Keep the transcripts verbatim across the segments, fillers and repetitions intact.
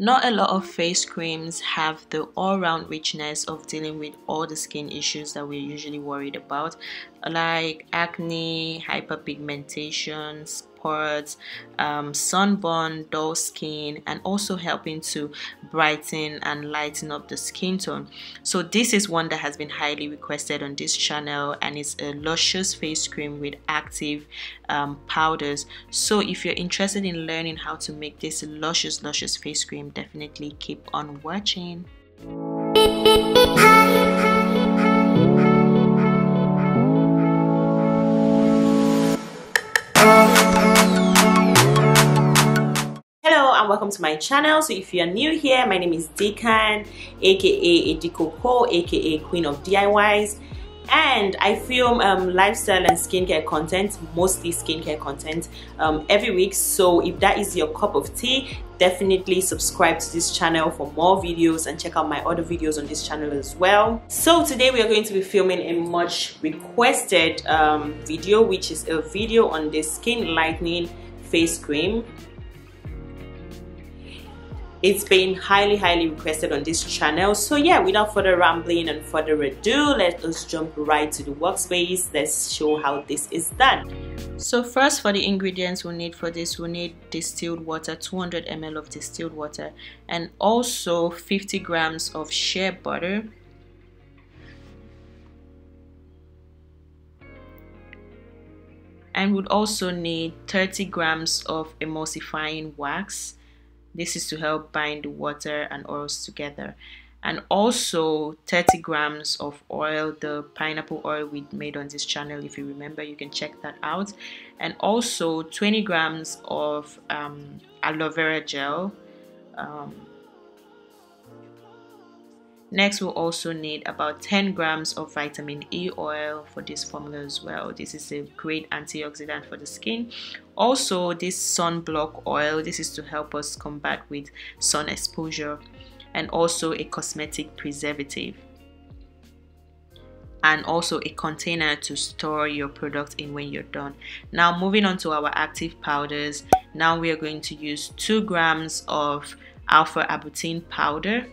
Not a lot of face creams have the all-round richness of dealing with all the skin issues that we're usually worried about, like acne, hyperpigmentation, spots, um, sunburn, dull skin, and also helping to brighten and lighten up the skin tone. So this is one that has been highly requested on this channel, and it's a luscious face cream with active um, powders. So if you're interested in learning how to make this luscious luscious face cream, definitely keep on watching. Welcome to my channel. So if you are new here, my name is Dekan, aka Edico Po, aka Queen of D I Ys, and I film um, lifestyle and skincare content, mostly skincare content, um, every week. So if that is your cup of tea, definitely subscribe to this channel for more videos and check out my other videos on this channel as well. So today we are going to be filming a much requested um, video, which is a video on the skin lightening face cream. It's been highly, highly requested on this channel. So yeah, without further rambling and further ado, let us jump right to the workspace. Let's show how this is done. So first, for the ingredients we need for this, we need distilled water, two hundred milliliters of distilled water, and also fifty grams of shea butter. And we'd also need thirty grams of emulsifying wax. This is to help bind the water and oils together. And also thirty grams of oil, the pineapple oil we made on this channel. If you remember, you can check that out. And also twenty grams of um, aloe vera gel. Um, next, we'll also need about ten grams of vitamin E oil for this formula as well. This is a great antioxidant for the skin. Also, this sunblock oil, this is to help us combat with sun exposure, and also a cosmetic preservative, and also a container to store your product in when you're done. Now, moving on to our active powders. Now we are going to use two grams of alpha-arbutin powder,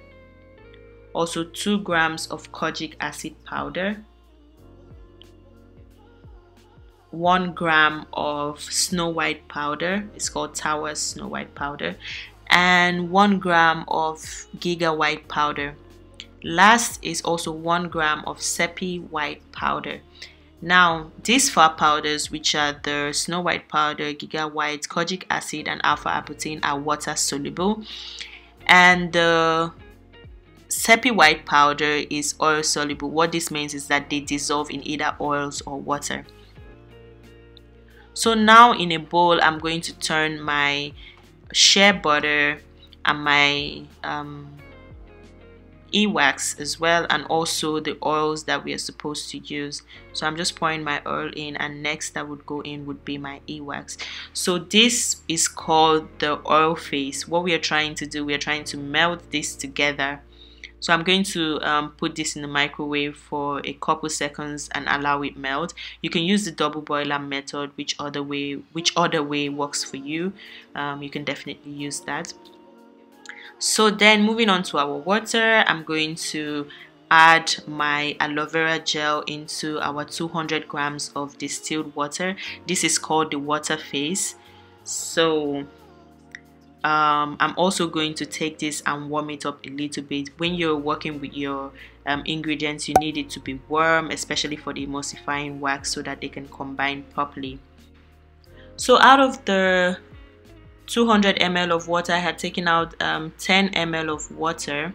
also two grams of kojic acid powder, one gram of snow white powder, it's called Tower Snow White powder, and one gram of giga white powder. Last is also one gram of sepi white powder. Now, these four powders, which are the snow white powder, giga white, kojic acid, and alpha-arbutin, are water soluble, and the uh, sepi white powder is oil soluble. What this means is that they dissolve in either oils or water. So now in a bowl, I'm going to turn my shea butter and my um, E-Wax as well, and also the oils that we are supposed to use. So I'm just pouring my oil in, and next that would go in would be my E-Wax. So this is called the oil phase. What we are trying to do, we are trying to melt this together. So I'm going to um, put this in the microwave for a couple seconds and allow it melt. You can use the double boiler method, which other way, which other way works for you. Um, you can definitely use that. So then, moving on to our water, I'm going to add my aloe vera gel into our two hundred grams of distilled water. This is called the water phase. So Um, I'm also going to take this and warm it up a little bit. When you're working with your um, ingredients, you need it to be warm, especially for the emulsifying wax, so that they can combine properly. So out of the two hundred milliliters of water, I had taken out um, ten milliliters of water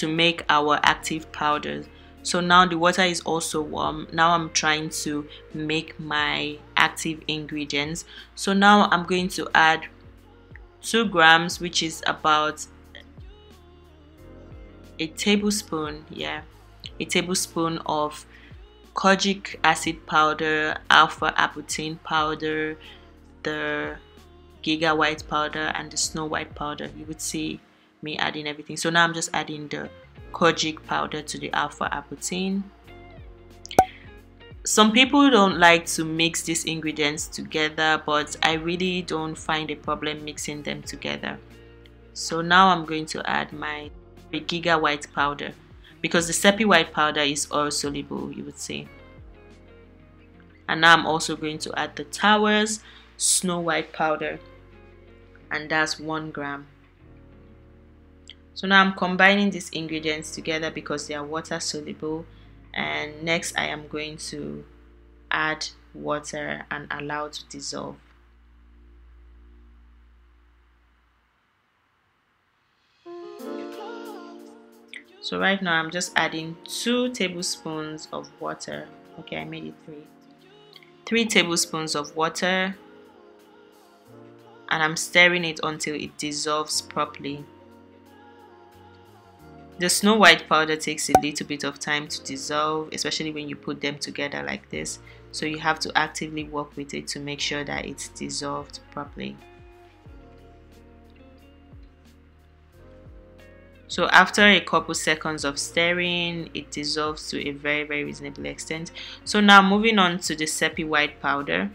to make our active powders. So now the water is also warm. Now I'm trying to make my active ingredients. So now I'm going to add two grams, which is about a tablespoon yeah a tablespoon of kojic acid powder, alpha-arbutin powder, the giga white powder, and the snow white powder. You would see me adding everything. So now I'm just adding the kojic powder to the alpha-arbutin. Some people don't like to mix these ingredients together, but I really don't find a problem mixing them together. So now I'm going to add my Giga White powder, because the Sepi White powder is oil soluble, you would say. And now I'm also going to add the Towers Snow White powder, and that's one gram. So now I'm combining these ingredients together because they are water soluble, and next I am going to add water and allow to dissolve. So right now I'm just adding two tablespoons of water. Okay, I made it three. Three tablespoons of water, and I'm stirring it until it dissolves properly. The Snow White powder takes a little bit of time to dissolve, especially when you put them together like this. So you have to actively work with it to make sure that it's dissolved properly. So after a couple seconds of stirring, it dissolves to a very, very reasonable extent. So now moving on to the Sepi White powder.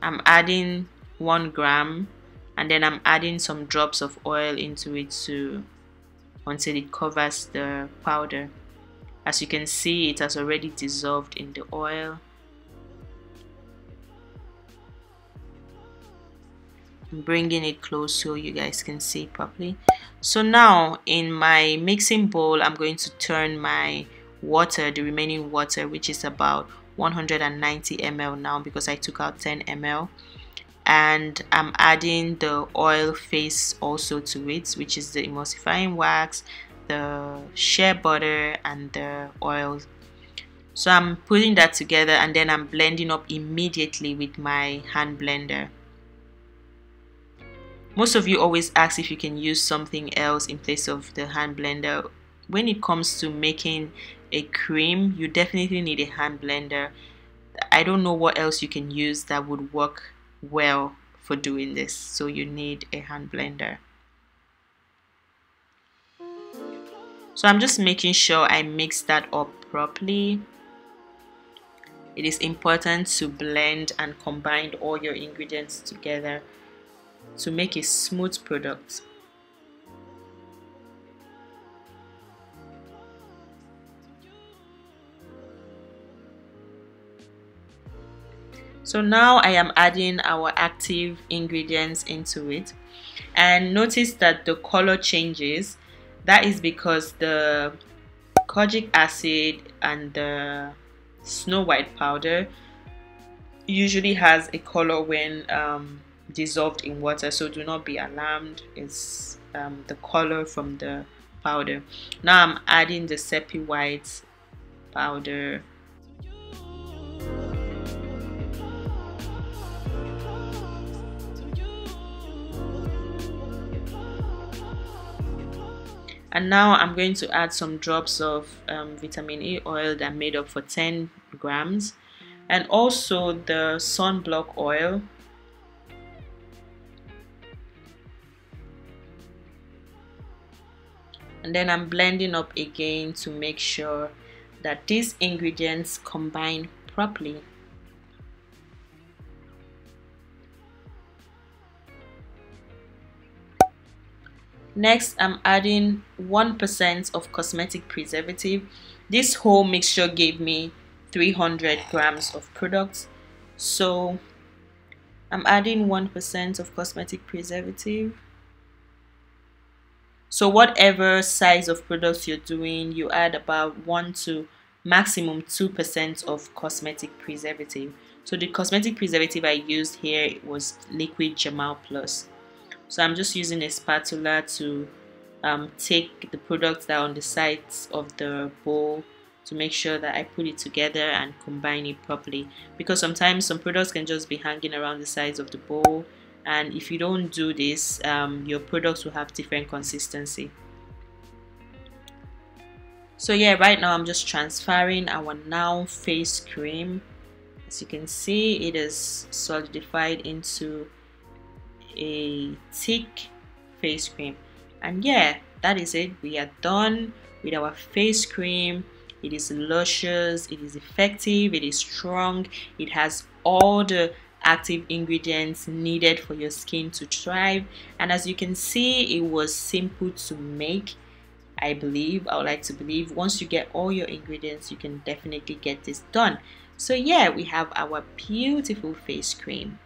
I'm adding one gram. And then I'm adding some drops of oil into it too, until it covers the powder. As you can see, it has already dissolved in the oil. I'm bringing it close so you guys can see properly. So now in my mixing bowl, I'm going to turn my water, the remaining water, which is about one hundred ninety milliliters now because I took out ten milliliters. And I'm adding the oil face also to it, which is the emulsifying wax, the shea butter, and the oil. So I'm putting that together, and then I'm blending up immediately with my hand blender. Most of you always ask if you can use something else in place of the hand blender. When it comes to making a cream, you definitely need a hand blender. I don't know what else you can use that would work well for doing this, so you need a hand blender. So I'm just making sure I mix that up properly. It is important to blend and combine all your ingredients together to make a smooth product. So now I am adding our active ingredients into it, and notice that the color changes. That is because the kojic acid and the snow white powder usually has a color when um, dissolved in water, so do not be alarmed. It's um, the color from the powder. Now I'm adding the Sepi White powder. And now I'm going to add some drops of um, vitamin E oil that made up for ten grams, and also the sunblock oil. And then I'm blending up again to make sure that these ingredients combine properly. Next, I'm adding one percent of cosmetic preservative. This whole mixture gave me three hundred grams of products. So I'm adding one percent of cosmetic preservative. So whatever size of products you're doing, you add about one to maximum two percent of cosmetic preservative. So the cosmetic preservative I used here was liquid Germall plus. So I'm just using a spatula to um, take the products that are on the sides of the bowl to make sure that I put it together and combine it properly. Because sometimes some products can just be hanging around the sides of the bowl, and if you don't do this, um, your products will have different consistency. So yeah, right now I'm just transferring our now face cream. As you can see, it is solidified into a thick face cream, and yeah, that is it. We are done with our face cream. It is luscious, it is effective, it is strong, it has all the active ingredients needed for your skin to thrive. And as you can see, it was simple to make. I believe, I would like to believe, once you get all your ingredients, you can definitely get this done. So yeah, we have our beautiful face cream.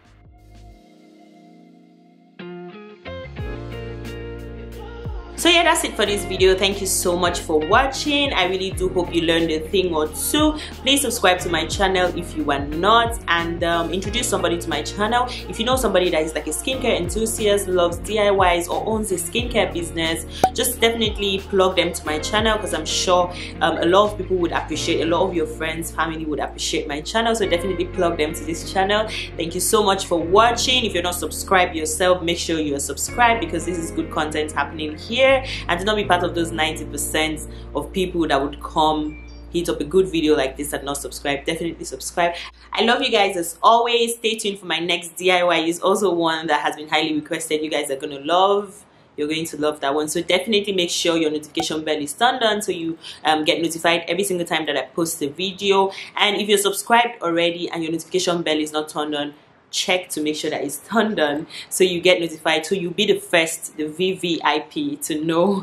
So yeah, that's it for this video. Thank you so much for watching. I really do hope you learned a thing or two. Please subscribe to my channel if you are not, and um, introduce somebody to my channel. If you know somebody that is like a skincare enthusiast, loves D I Ys, or owns a skincare business, just definitely plug them to my channel, because I'm sure um, a lot of people would appreciate, a lot of your friends, family would appreciate my channel. So definitely plug them to this channel. Thank you so much for watching. If you're not subscribed yourself, make sure you are subscribed, because this is good content happening here. And do not be part of those ninety percent of people that would come hit up a good video like this and not subscribe. Definitely subscribe. I love you guys as always. Stay tuned for my next D I Y. It's also one that has been highly requested. You guys are gonna love. You're going to love that one. So definitely make sure your notification bell is turned on, so you um, get notified every single time that I post a video. And if you're subscribed already and your notification bell is not turned on, check to make sure that it's turned on, so you get notified, so you'll be the first, the V V I P, to know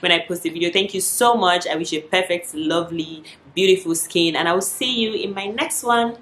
when I post the video. Thank you so much. I wish you perfect, lovely, beautiful skin, and I will see you in my next one.